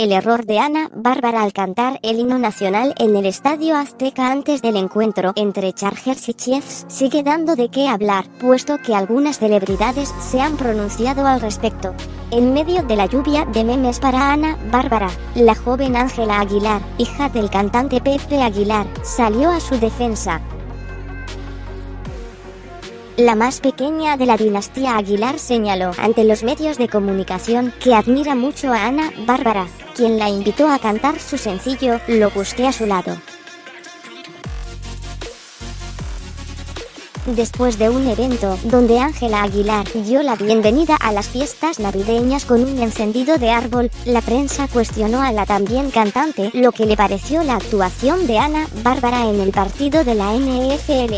El error de Ana Bárbara al cantar el himno nacional en el Estadio Azteca antes del encuentro entre Chargers y Chiefs sigue dando de qué hablar, puesto que algunas celebridades se han pronunciado al respecto. En medio de la lluvia de memes para Ana Bárbara, la joven Ángela Aguilar, hija del cantante Pepe Aguilar, salió a su defensa. La más pequeña de la dinastía Aguilar señaló ante los medios de comunicación que admira mucho a Ana Bárbara, quien la invitó a cantar su sencillo Lo busqué a su lado. Después de un evento donde Ángela Aguilar dio la bienvenida a las fiestas navideñas con un encendido de árbol, la prensa cuestionó a la también cantante lo que le pareció la actuación de Ana Bárbara en el partido de la NFL.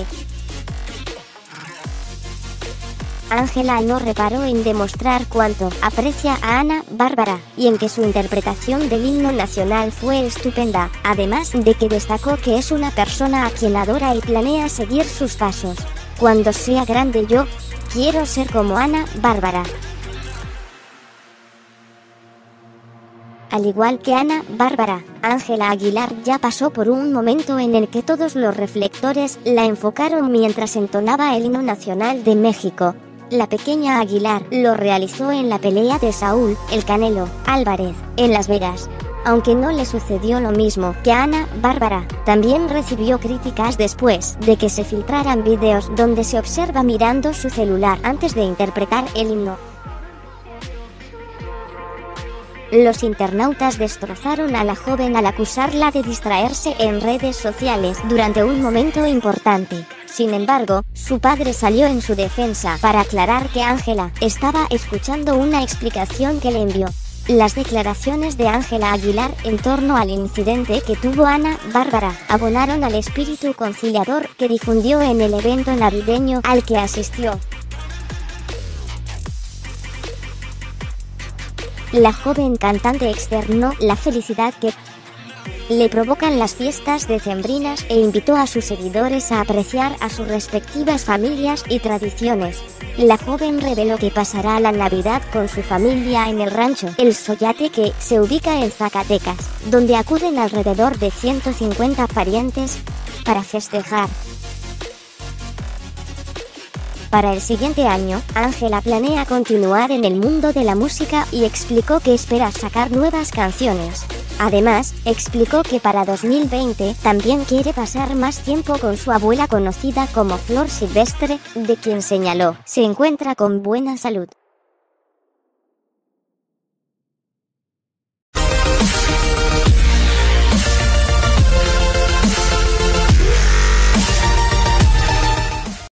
Ángela no reparó en demostrar cuánto aprecia a Ana Bárbara y en que su interpretación del himno nacional fue estupenda, además de que destacó que es una persona a quien adora y planea seguir sus pasos. Cuando sea grande yo quiero ser como Ana Bárbara. Al igual que Ana Bárbara, Ángela Aguilar ya pasó por un momento en el que todos los reflectores la enfocaron mientras entonaba el himno nacional de México. La pequeña Aguilar lo realizó en la pelea de Saúl, el Canelo, Álvarez, en Las Vegas. Aunque no le sucedió lo mismo que a Ana Bárbara, también recibió críticas después de que se filtraran videos donde se observa mirando su celular antes de interpretar el himno. Los internautas destrozaron a la joven al acusarla de distraerse en redes sociales durante un momento importante. Sin embargo, su padre salió en su defensa para aclarar que Ángela estaba escuchando una explicación que le envió. Las declaraciones de Ángela Aguilar en torno al incidente que tuvo Ana Bárbara abonaron al espíritu conciliador que difundió en el evento navideño al que asistió. La joven cantante externó la felicidad que le provocan las fiestas decembrinas e invitó a sus seguidores a apreciar a sus respectivas familias y tradiciones. La joven reveló que pasará la Navidad con su familia en el rancho El Soyate, que se ubica en Zacatecas, donde acuden alrededor de 150 parientes para festejar. Para el siguiente año, Ángela planea continuar en el mundo de la música y explicó que espera sacar nuevas canciones. Además, explicó que para 2020 también quiere pasar más tiempo con su abuela conocida como Flor Silvestre, de quien señaló se encuentra con buena salud.